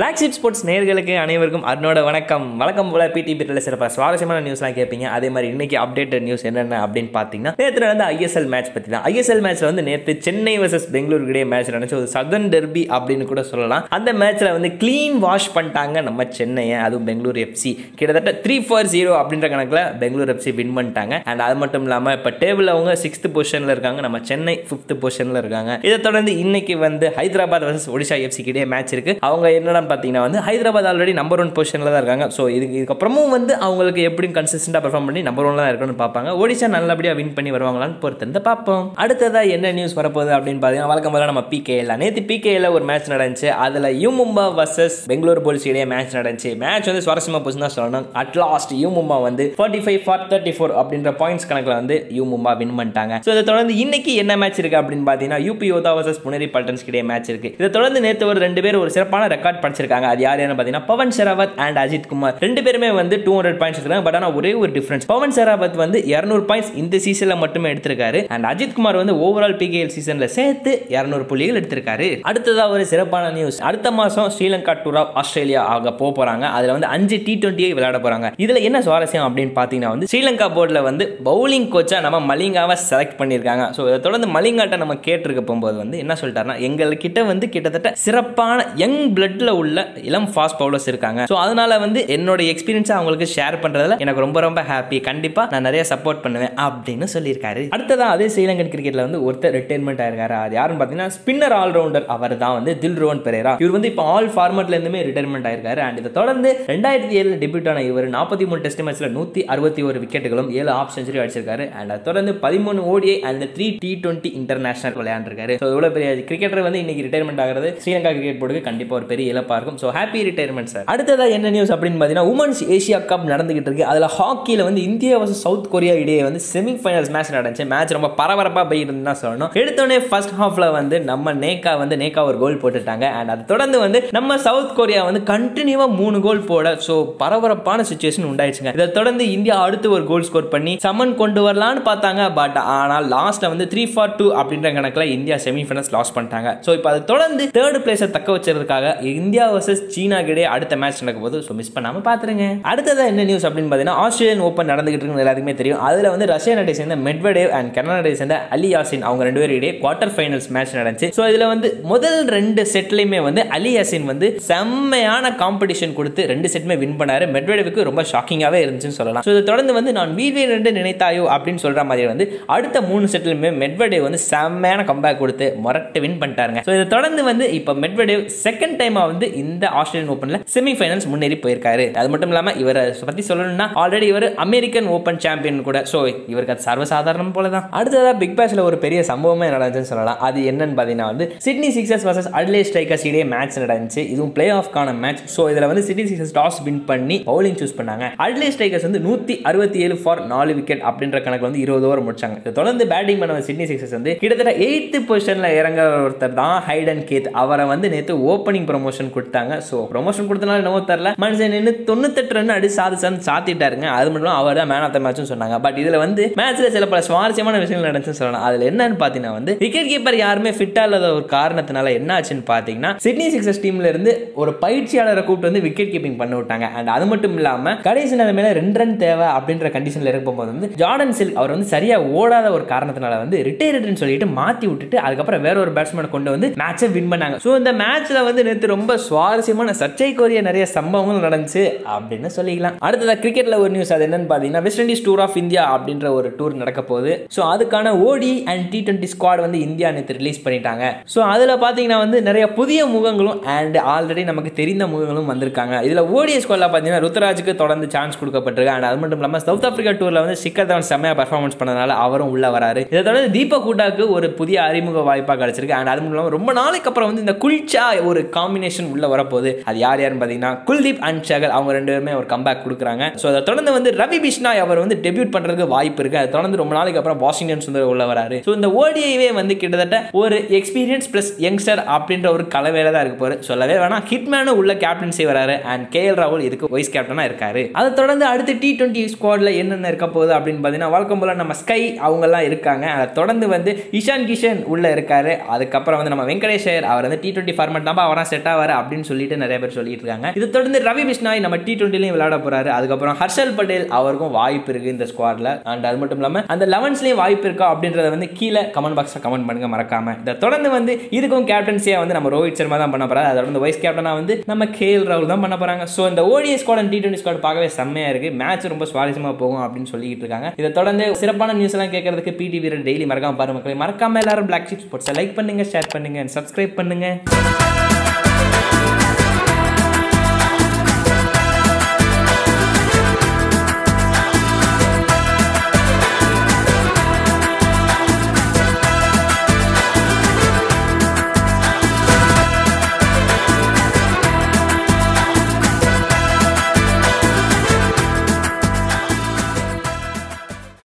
Blacksheep Sports நேயர்களுக்கு அனைவருக்கும் அர்னோட வணக்கம். வணக்கம் போல பிடி பிரில சிறப்பாக சுவாரஸ்யமான நியூஸ்லாம் கேட்பீங்க. அதே மாதிரி இன்னைக்கு அப்டேட்டட் நியூஸ் என்னென்ன அப்படின்னு பார்த்தீங்கன்னா, நேற்று நடந்த ஐஎஸ்எல் மேட்ச் பற்றி தான். ஐஎஸ்எல் மேட்ச்ல வந்து நேற்று சென்னை வர்சஸ் பெங்களூர் இடையே மேட்ச் நடந்துச்சு. ஒரு சதன் டெர்பி அப்படின்னு கூட சொல்லலாம். அந்த மேட்ச்ல வந்து கிளீன் வாஷ் பண்ணிட்டாங்க நம்ம சென்னையை, அதுவும் பெங்களூர் எஃப்சி. கிட்டத்தட்ட 3-0 அப்படின்ற கணக்கில் பெங்களூர் எஃப்சி வின் பண்ணிட்டாங்க. அண்ட் அது மட்டும் இல்லாமல் இப்போ டேபிள் அவங்க 6th பொசிஷன்ல இருக்காங்க, நம்ம சென்னை 5th பொசிஷன்ல இருக்காங்க. இதை தொடர்ந்து இன்னைக்கு வந்து ஹைதராபாத் வர்சஸ் ஒடிஷா எஃப்சி இடையே மேட்ச் இருக்கு. அவங்க என்னடா பார்த்தீங்கன்னா வந்து ஹைதராபாத் ஆல்ரெடி நம்பர் 1 பொசிஷனில் தான் இருக்காங்க. ஸோ இதுக்கப்புறமும் வந்து அவங்களுக்கு எப்படியும் கன்சிஸ்டண்டாக பெர்ஃபார்ம் பண்ணி நம்பர் 1 தான் இருக்கணும்னு பார்ப்பாங்க. ஒடிஷா நல்லபடியாக வின் பண்ணி வருவாங்களான்னு பொறுத்திருந்து பார்ப்போம். அடுத்ததாக என்ன நியூஸ் வரப்போகுது அப்படின்னு பார்த்தீங்கன்னா, வழக்கம் போல நம்ம பிகேஎல் நேற்று பிகேஎல் ஒரு மேட்ச் நடந்துச்சு. அதில் U Mumba versus Bengaluru police இடையே மேட்ச் நடந்துச்சு. மேட்ச் வந்து சுவாரஸ்யமாக போச்சுன்னு தான் சொல்லணும். அட்லாஸ்ட் யூ மும்பா வந்து 45-34 அப்படின்ற பாயிண்ட்ஸ் கணக்கில் வந்து யூ மும்பா வின் பண்ணிட்டாங்க. ஸோ இதை தொடர்ந்து இன்னைக்கு என்ன மேட்ச் இருக்கு அப்படின்னு பார்த்தீங்கன்னா, யூபி யோதா வர்சஸ் புனேரி பல்டன்ஸ் இடையே மேட்ச் இருக்கு. இதை தொடர்ந்து நேற்று ஒரு 2 பேர் ஒரு சிறப்பான ரெக்கார்ட் இருக்காங்க. அது யார் பார்த்தீங்கன்னா, பவன் சேராவத் அண்ட் அஜித் குமார் 2 பேருமே வந்து 200 பாயிண்ட்ஸ் இருக்காங்க. பட் ஆனால் ஒரே ஒரு டிஃபரன்ஸ், பவன் சேராவத் வந்து 200 பாயிண்ட்ஸ் இந்த சீசன்ல மட்டுமே எடுத்திருக்காரு. அண்ட் அஜித் குமார் வந்து ஓவரால் பிகேஎல் சீசன்ல சேர்த்து 200 புள்ளிகள் எடுத்திருக்காரு. அடுத்ததா ஒரு சிறப்பான நியூஸ், அடுத்த மாசம் ஸ்ரீலங்கா டூர் ஆஃப் ஆஸ்திரேலியா ஆக போறாங்க. அதுல வந்து 5 T20 விளையாட போறாங்க. இதுல என்ன சுவாரஸ்யம் அப்படின்னு பாத்தீங்கன்னா வந்து ஸ்ரீலங்கா போர்ட்ல வந்து பவுலிங் கோச்சா நம்ம மலிங்காவை செலக்ட் பண்ணிருக்காங்க. ஸோ இதை தொடர்ந்து மலிங்காட்ட நம்ம கேட்டிருக்க போகும்போது வந்து என்ன சொல்லிட்டாருன்னா, எங்ககிட்ட வந்து கிட்டத்தட்ட சிறப்பான யங் பிளட்ல உள்ள இளம் ஃபாஸ்ட் பவுலர்ஸ் இருக்காங்க. சோ அதனால வந்து என்னோட எக்ஸ்பீரியன்ஸ் அவங்களுக்கு ஷேர் பண்றதுல எனக்கு ரொம்ப ரொம்ப ஹாப்பி. கண்டிப்பா நான் நிறைய சப்போர்ட் பண்ணுவேன் அப்படின்னு சொல்லியிருக்காரு. அடுத்ததா அதே ஸ்ரீலங்கன் கிரிக்கெட்ல வந்து ஒருத்தர் ரிட்டைர்மெண்ட் ஆயிருக்காரு. அது யாருன்னு பாத்தீங்கன்னா ஸ்பின்னர் ஆல்ரவுண்டர், அவர் தான் வந்து தில்ரோன் பெரேரா. இவர் வந்து இப்போ ஆல் ஃபார்மட்ல இருந்துமே ரிட்டைர்மெண்ட் ஆயிருக்காரு. அண்ட் இதை தொடர்ந்து 2007 டெபியூட் ஆன இவர் 43 டெஸ்ட் மேட்ச்ல 161 விக்கெட்டுகளும் 7 ஆஃப் செஞ்சுரி அடிச்சிருக்காரு. அண்ட் அதை தொடர்ந்து 13 ODI அண்ட் 3 T20 இன்டர்நேஷனல் விளையாண்டிருக்காரு. இவ்வளவு பெரிய கிரிக்கெட்டர் வந்து இன்னைக்கு ரிட்டைர்மெண்ட் ஆகிறது ஸ்ரீலங்கா கிரிக்கெட் போர்டுக்கு கண்டிப்பா ஒரு பெரிய இழப்பா இருக்கும். So happy retirement sir. அடுத்ததா என்ன நியூஸ் அப்படின்னு பாத்தீங்கன்னா, உமன்ஸ் ஏசியா கப் நடந்துகிட்டு இருக்கு. அதுல ஹாக்கில வந்து இந்தியா வர்சஸ் சவுத் கொரியா இடையே வந்து செமி ஃபைனல்ஸ் மேட்ச் நடந்துச்சு. மேட்ச் ரொம்ப பரபரப்பா போயிருந்து தான் சொல்லணும். எடுத்தோடனே ஃபர்ஸ்ட் ஹாஃப்ல வந்து நம்ம நேகா ஒரு கோல் போட்டுட்டாங்க. அண்ட் அது தொடர்ந்து வந்து நம்ம சவுத் கொரியா வந்து கண்டினியூவா 3 கோல் போட சோ பரபரப்பான சுச்சுவேஷன் உண்டாயிடுச்சுங்க. இதை தொடர்ந்து இந்தியா அடுத்து ஒரு கோல் ஸ்கோர் பண்ணி சமன் கொண்டு வரலான்னு பார்த்தாங்க. பட் ஆனால் லாஸ்ட்ல வந்து 3-2 அப்படின்ற கணக்குல இந்தியா செமி ஃபைனல்ஸ் லாஸ் பண்ணிட்டாங்க. சோ இப்போ அதை தொடர்ந்து 3rd place தக்க வச்சதுக்காக இந்தியா வர்சஸ் சீனா இடையே அடுத்த மேட்ச் நடக்க போது. சோ மிஸ் பண்ணாம பாத்துருங்க. அடுத்ததா என்ன நியூஸ் அப்படின்னு பாத்தீங்கன்னா, ஆஸ்திரேலியன் ஓபன் நடந்துகிட்டு இருக்குன்னு எல்லாருக்குமே தெரியும். அதுல வந்து ரஷ்யா நாட்டை சேர்ந்த மெட்வெடேவ் அண்ட் கனடாவை சேர்ந்த அலி யாசின் அவங்க 2 பேர் இடையே குவார்டர் ஃபைனல்ஸ் மேட்ச் நடந்துச்சு. சோ இதுல வந்து முதல் 2 செட்லயுமே வந்து அலி யாசின் வந்து செம்மையான காம்படிஷன் கொடுத்து 2 செட்மே வின் பண்ணாரு. மெட்வெடேவுக்கு ரொம்ப ஷாக்கிங்காவே இருந்துச்சுன்னு சொல்லலாம். சோ இதை தொடர்ந்து வந்து நான் வீரர் என்று நினைத்தாயோ அப்படின்னு சொல்ற மாதிரி வந்து அடுத்த 3 செட்லயுமே மெட்வெடேவ் வந்து செம்மையான கம்பேக் கொடுத்து மொரட்டு வின் பண்ணிட்டாருங்க. சோ இதை தொடர்ந்து வந்து இப்போ மெட்வெடேவ் செகண்ட் டைமா வந்து இந்த ஆஸ்திரேலியன் ஓபன்ல செமி ஃபைனல்ஸ் முன்னேறி போயிருக்காரு. அது மட்டும் இல்லாம இவரை பத்தி சொல்லணும்னா ஆல்ரெடி இவர் அமெரிக்கன் ஓபன் சாம்பியன் கூட. சோ இவருக்கு அது சர்வசாதாரணம் போலதான். அடுத்ததா பிக் பாஷ்ல ஒரு பெரிய சம்பவமே நடந்துச்சுன்னு சொல்லலாம். அது என்னன்னு பாத்தீங்கன்னா வந்து Sydney Sixers versus Adelaide Strikers இடையே மேட்ச் நடந்துச்சு. இதுவும் பிளே ஆஃப்கான மேட்ச். சோ இதுல வந்து சிட்னி சிக்ஸர்ஸ் டாஸ் வின் பண்ணி பவுலிங் சூஸ் பண்ணாங்க. அட்லே ஸ்ட்ரைக்கர்ஸ் வந்து 167 ஃபார் 4 விக்கெட் அப்படின்ற கணக்கு வந்து 20 ஓவர் முடிச்சாங்க. இதை தொடர்ந்து பேட்டிங் பண்ண சிட்னி சிக்ஸர்ஸ் வந்து கிட்டத்தட்ட 8th பொசிஷன்ல இறங்குற ஒருத்தர் தான் ஹைடன் கேத். அவரை வந்து நேற்று ஓப்பனிங் ப்ரமோஷன் கொடுத்தாங்க. சோ ப்ரமோஷன் கொடுத்தனால என்னவோ தெரியல, மனுஷன் நின்று 98 ரன் அடி சாத்திட்டாருங்க. அது மட்டும் இல்லாம அவர் தான் மேன் ஆஃப் த மேட்ச்னு சொன்னாங்க. பட் இதுல வந்து மேட்ச்ல சில பல சுவாரஸ்யமான விஷயங்கள் நடந்துச்சுன்னு சொல்லலாம். அதுல என்னன்னு பாத்தீங்கன்னா வந்து விக்கெட் கீப்பர் யாருமே ஃபிட்டா இல்லாத ஒரு காரணத்தினால என்ன ஆச்சுன்னு பாத்தீங்கன்னா, சிட்னி சிக்ஸர்ஸ் டீம்ல இருந்து ஒரு பயிற்சியாளரை கூப்பிட்டு வந்து விக்கெட் கீப்பிங் பண்ண விட்டாங்க. அண்ட் அது மட்டும் இல்லாம கடைசி நிலைமையில 2 ரன் தேவை அப்படின்ற கண்டிஷன்ல இருக்கும்போது வந்து ஜார்டன் சில்க் அவர் வந்து சரியா ஓடாத ஒரு காரணத்தினால வந்து ரிட்டையர்டுன்னு சொல்லிட்டு மாத்தி விட்டுட்டு அதுக்கப்புறம் வேற ஒரு பேட்ஸ்மேன் கொண்டு வந்து மேட்சை வின் பண்ணாங்க. சோ இந்த மேட்ச்ல வந்து நேத்து ரொம்ப சுவாரஸ்யமான சர்ச்சைக்குரிய நிறைய சம்பவங்கள் நடந்துச்சு அப்படின்னு சொல்லிக்கலாம். அடுத்ததா கிரிக்கெட்ல ஒரு நியூஸ், அது என்னன்னு பாத்தீங்கன்னா West Indies tour of India அப்படின்ற ஒரு டூர் நடக்க போகுது. சோ அதுக்கான ஓடி அண்ட் T20 ஸ்குவாட் வந்து இந்தியா நேத்து ரிலீஸ் பண்ணிட்டாங்க. சோ அதுல பாத்தீங்கன்னா வந்து நிறைய புதிய முகங்களும் அண்ட் ஆல்ரெடி நமக்கு தெரிந்த முகங்களும் வந்திருக்காங்க. இதுல ஓடி ஸ்குவாட்ல பாத்தீங்கன்னா ருத்ராஜுக்கு தொடர்ந்து சான்ஸ் கொடுக்கப்பட்டிருக்கு. அண்ட் அது மட்டும் இல்லாம சவுத் ஆப்பிரிக்கா டூர்ல வந்து சிக்கர் தவன் செம்மையா பெர்ஃபார்மன்ஸ் பண்ணனால அவரும் உள்ள வராரு. இதை தொடர்ந்து தீபக் ஹூடாக்கு ஒரு புதிய அறிமுக வாய்ப்பா கிடைச்சிருக்கு. அண்ட் அது மட்டும் இல்லாம ரொம்ப நாளைக்கு அப்புறம் வந்து இந்த குல்ச்சா ஒரு காம்பினேஷன் உள்ள வரப்போகுது. அது யார் யாருன்னு பார்த்தீங்கன்னா குல்தீப் அண்ட் ஷகல் அவங்க 2 பேருமே ஒரு கம்பேக் கொடுக்குறாங்க. ஸோ அதை தொடர்ந்து வந்து ரவி பிஷ்னாய் அவர் வந்து டெபியூட் பண்ணுறதுக்கு வாய்ப்பு இருக்குது. அதை தொடர்ந்து ரொம்ப நாளைக்கு அப்புறம் வாஷிங்டன் சுந்தர் உள்ள வராரு. ஸோ இந்த ஓடிஐவே வந்து கிட்டத்தட்ட ஒரு எக்ஸ்பீரியன்ஸ் ப்ளஸ் யங்ஸ்டர் அப்படின்ற ஒரு கலவையில தான் இருக்கு போகிற. சொல்லவே வேணாம், ஹிட்மேனும் உள்ள கேப்டன்சி வராரு. அண்ட் கேஎல் ராகுல் இதுக்கு வைஸ் கேப்டனாக இருக்காரு. அதை தொடர்ந்து அடுத்து T20 ஸ்குவாட்ல என்னென்ன இருக்க போகுது அப்படின்னு பார்த்தீங்கன்னா, வழக்கம் போல நம்ம ஸ்கை அவங்கெல்லாம் இருக்காங்க. அதை தொடர்ந்து வந்து இஷான் கிஷன் உள்ள இருக்காரு. அதுக்கப்புறம் வந்து நம்ம வெங்கடேஷ் அவர் வந்து T20 ஃபார்மேட் தான் அவரான் செட் ஆவார். அப்படின்னு சொல்லிட்டு நிறைய பேர் சொல்லிட்டு இருக்காங்க. இதை தொடர்ந்து ரவி பிஷ்ணாய் நம்ம T20லயும் விளையாட போறாரு. அதுக்கப்புறம் ஹர்ஷல் பட்டேல் அவருக்கும் வாய்ப்பு இருக்கு இந்த ஸ்குவாட்ல. அண்ட் அது மட்டும் இல்லாம அந்த 11ஸ்லயும் வாய்ப்பு இருக்கா அப்படின்றத வந்து கீழே கமெண்ட் பாக்ஸ்ல கமெண்ட் பண்ணுங்க மறக்காம. இதை தொடர்ந்து வந்து இதுக்கும் கேப்டன்சியா வந்து நம்ம ரோஹித் சர்மா தான் பண்ண போறாரு. அதோட வந்து வைஸ் கேப்டனா வந்து நம்ம கேஎல் ராகுல் தான் பண்ண போறாங்க. சோ இந்த ODI squad and T20 squad பார்க்கவே செம்மையா இருக்கு. மேட்ச் ரொம்ப சுவாரஸ்யமா போகும் அப்படின்னு சொல்லிட்டு இருக்காங்க. இதை தொடர்ந்து சிறப்பான நியூஸ் எல்லாம் கேட்கறதுக்கு பிடி வீரர் டெய்லி மறக்காம பாரு மக்களை. மறக்காம எல்லாரும் பிளாக்ஷீப் ஸ்போர்ட்ஸை லைக் பண்ணுங்க, ஷேர் பண்ணுங்க, சப்ஸ்கிரைப் பண்ணுங்க.